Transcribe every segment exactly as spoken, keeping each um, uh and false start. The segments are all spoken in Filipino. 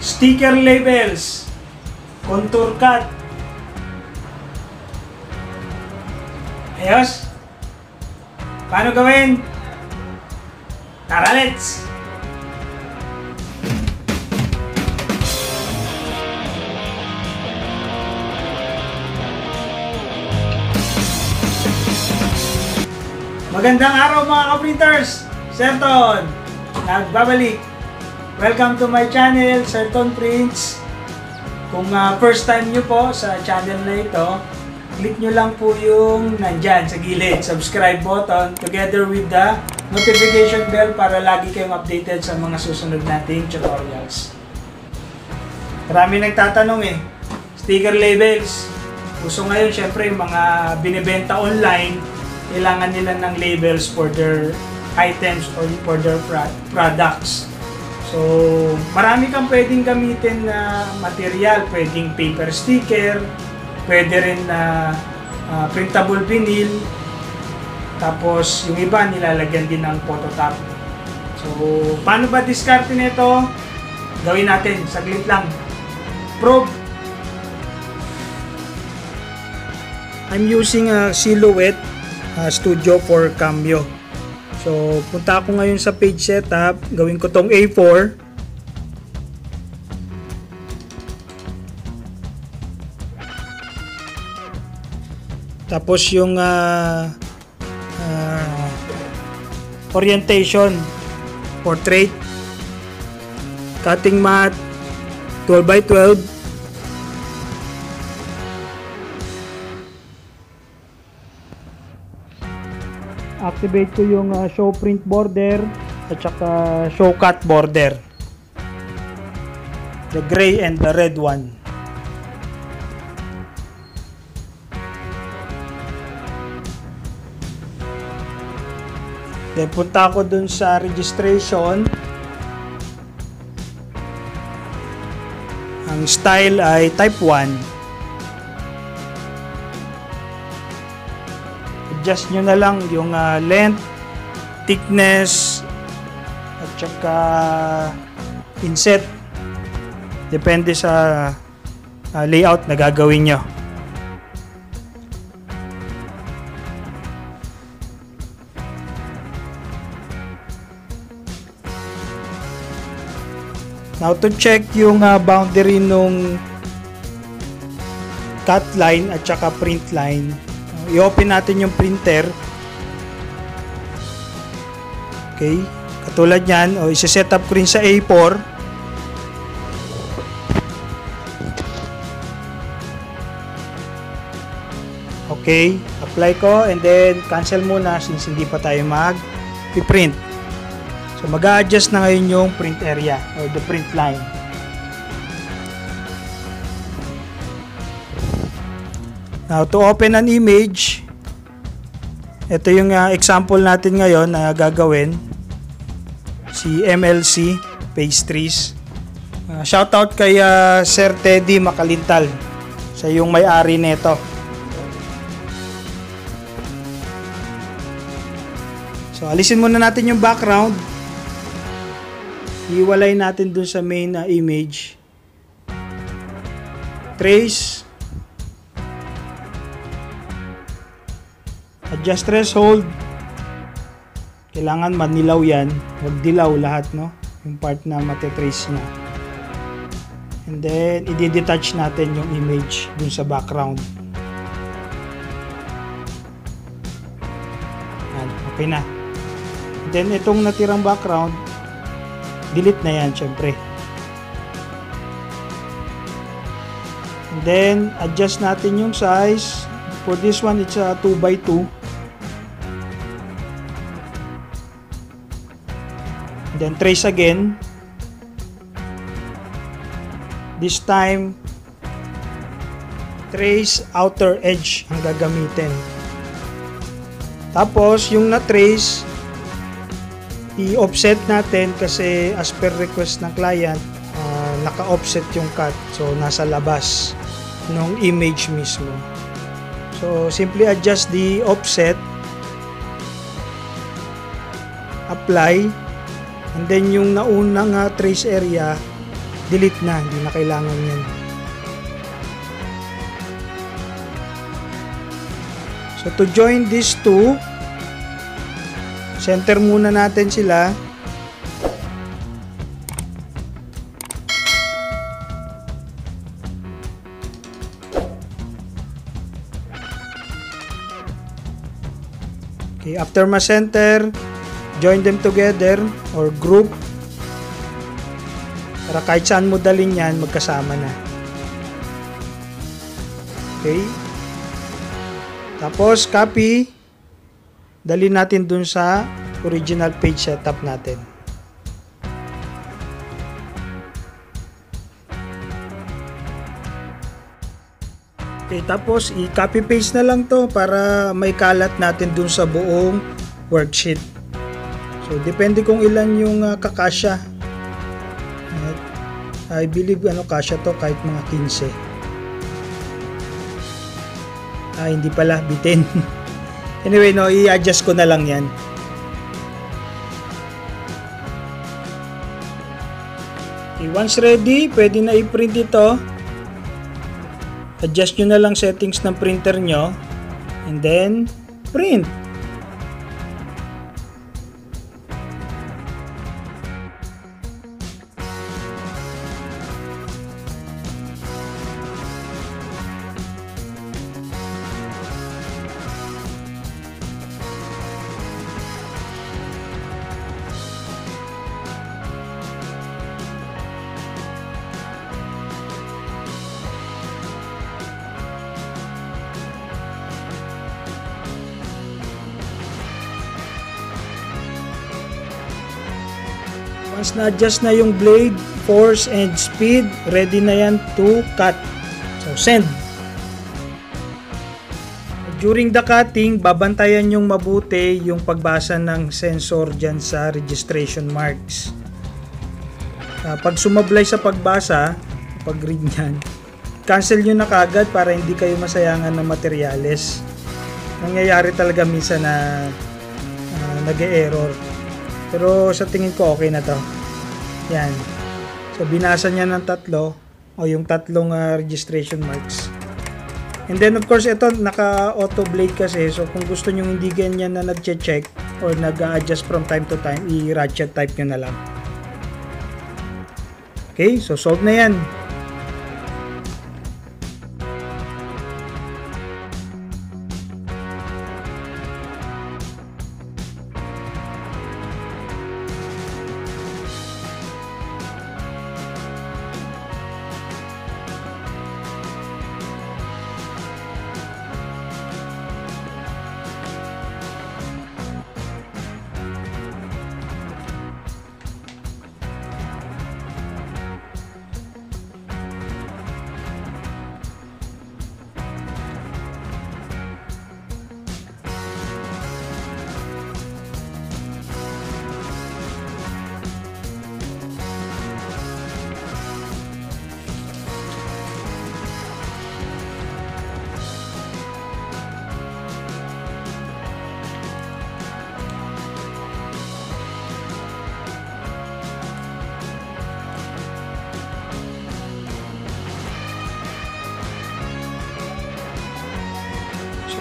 sticker labels, contour cut. Ayos? Paano gawin? Tara, let's! Magandang araw mga ka-printers! SirTon! Nagbabalik! Welcome to my channel, SirTon Prints. Kung uh, first time nyo po sa channel na ito, click nyo lang po yung nandyan sa gilid, subscribe button, together with the notification bell para lagi kayong updated sa mga susunod nating tutorials. Marami nagtatanong eh, sticker labels. Uso ngayon syempre yung mga binibenta online, kailangan nila ng labels for their items or for their products. So, marami kang pwedeng gamitin na material, pwedeng paper sticker, pwede rin na uh, printable vinyl, tapos yung iba nilalagyan din ng phototap. So, paano ba discard nito? Gawin natin, saglit lang. Probe. I'm using a Silhouette uh, Studio for Cameo. So, punta ako ngayon sa page setup. Gawin ko tong A four. Tapos yung uh, uh, orientation, portrait, cutting mat, twelve by twelve. Activate ko yung uh, show print border at saka show cut border, the gray and the red one. Then punta ko dun sa registration. Ang style ay type one. Adjust nyo na lang yung uh, length, thickness, at saka inset. Depende sa uh, layout na gagawin nyo. Now to check yung uh, boundary nung cut line at saka print line. I-open natin yung printer. Okay. Katulad yan. O, isa-set up ko rin sa A four. Okay. Apply ko and then cancel muna since hindi pa tayo mag-print. So, mag-a-adjust na ngayon yung print area or the print line. Now, to open an image, ito yung uh, example natin ngayon na uh, gagawin, si M L C Pastries. Uh, shout out kay uh, Sir Teddy Macalintal, sa yung may-ari nito. So, alisin muna natin yung background. Iwalay natin dun sa main uh, image. Trace. Adjust threshold. Kailangan manilaw yan. Huwag dilaw lahat, no? Yung part na matetrace na. And then, i-detach natin yung image dun sa background. Yan, okay na. And then, itong natirang background, delete na yan, syempre. And then, adjust natin yung size. For this one, it's a two by two. Then trace again. This time, trace outer edge ang gagamitin. Tapos, yung na-trace, i-offset natin kasi as per request ng client, uh, naka-offset yung cut. So, nasa labas ng image mismo. So, simply adjust the offset. Apply. And then yung naunang uh, trace area, delete na, hindi na kailangan yan. So to join these two, center muna natin sila. Okay, after ma-center, join them together or group. Para kahit saan mo dalhin yan, magkasama na. Okay. Tapos, copy. Dali natin dun sa original page setup natin. Okay, tapos, i-copy paste na lang to para may kalat natin dun sa buong worksheet. So, depende kung ilan yung uh, kakasya. Right. I believe, ano, kasya to kahit mga fifteen. Ah, hindi pala, bitin. Anyway, no, i-adjust ko na lang yan. Okay, once ready, pwede na i-print ito. Adjust nyo na lang settings ng printer nyo. And then, print. Once na-adjust na yung blade, force, and speed, ready na yan to cut. So, send. During the cutting, babantayan yung mabuti yung pagbasa ng sensor dyan sa registration marks. Uh, pag sumablay sa pagbasa, pag-read nyan, cancel nyo na kagad para hindi kayo masayangan ng materyales. Nangyayari talaga minsan na uh, nag-e-error. Pero sa tingin ko okay na to. Yan. So binasa niya ng tatlo o yung tatlong uh, registration marks. And then of course ito naka auto blade kasi. So kung gusto niyo hindi ganyan na nagche-check or nag-a-adjust from time to time, i-ratchet type niyo na lang. Okay, so solve na yan.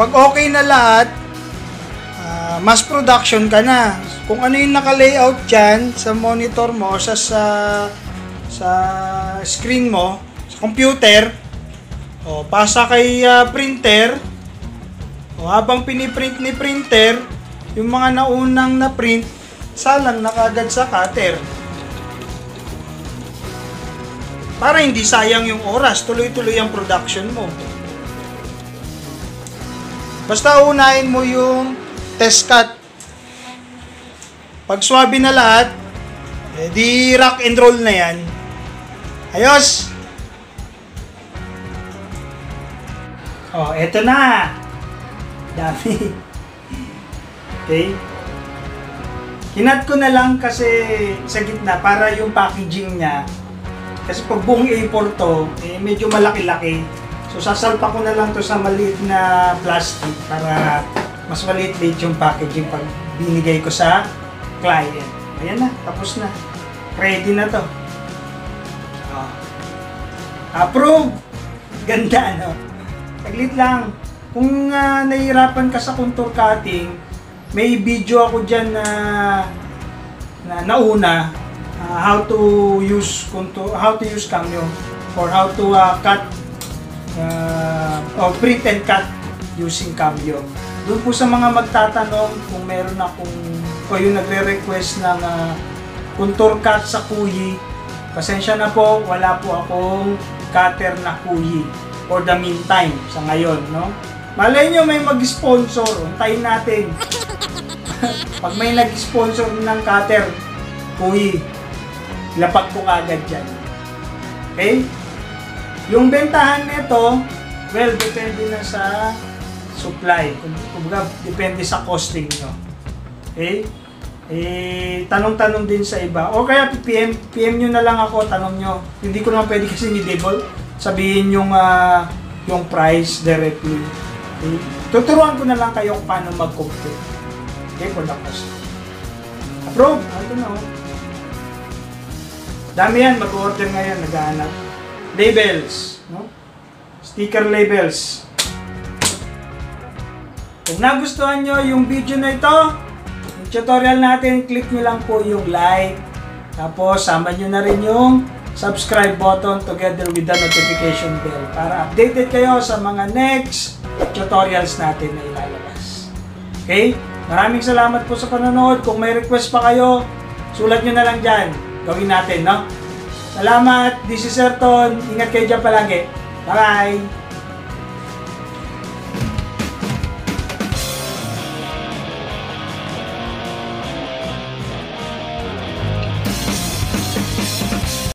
Pag okay na lahat, uh, mass production ka na. Kung ano yung naka-layout dyan sa monitor mo, sa, sa, sa screen mo, sa computer, o, pasa kay uh, printer, o, habang piniprint ni printer, yung mga naunang na-print, salang na kagad sa cutter. Para hindi sayang yung oras, tuloy-tuloy ang production mo. Basta unahin mo yung test cut. Pag swabe na lahat, eh, di rock and roll na yan. Ayos! Oh, eto na! Dami. Okay. Kinat ko na lang kasi sa gitna para yung packaging niya. Kasi pag buong A four to, eh, medyo malaki-laki. So, sasalpa ko na lang to sa maliit na plastic para mas maliit-liit yung packaging pag binigay ko sa client. Ayan na, tapos na. Ready na to. Approve! Ganda, no? Saglit lang. Kung uh, nahihirapan ka sa contour cutting, may video ako dyan na na nauna, uh, how to use contour, how to use Cameo, or how to uh, cut uh, or print and cut using Cameo. Doon po sa mga magtatanong kung meron akong o yung nagre-request ng uh, contour cut sa kuyi, pasensya na po, wala po akong cutter na kuyi for the meantime sa ngayon, no? Malay nyo may mag-sponsor, untayin natin. Pag may nag-sponsor ng cutter, kuhi, lapak ko agad dyan. Okay? Yung bentahan nito, well, depende na sa supply. Kumbaga, depende sa costing nyo. Okay? Eh, tanong-tanong din sa iba. O kaya, P M, P M nyo na lang ako, tanong nyo. Hindi ko naman pwede kasi ni-debol. Sabihin yung, uh, yung price directly. Okay? Tuturuan ko na lang kayo kung paano mag-compute. Okay, for the cost. Approve! Ito na, oh. Dami yan, mag-order ngayon, naghahanap. Labels, no? Sticker labels. Kung nagustuhan nyo yung video na ito, yung tutorial natin, click nyo lang po yung like. Tapos, sama nyo na rin yung subscribe button together with the notification bell para updated kayo sa mga next tutorials natin na ilalabas. Okay? Maraming salamat po sa panonood. Kung may request pa kayo, sulat nyo na lang dyan. Gawin natin, no? Salamat. This is SirTon. Ingat kayo dyan palagi. Bye-bye!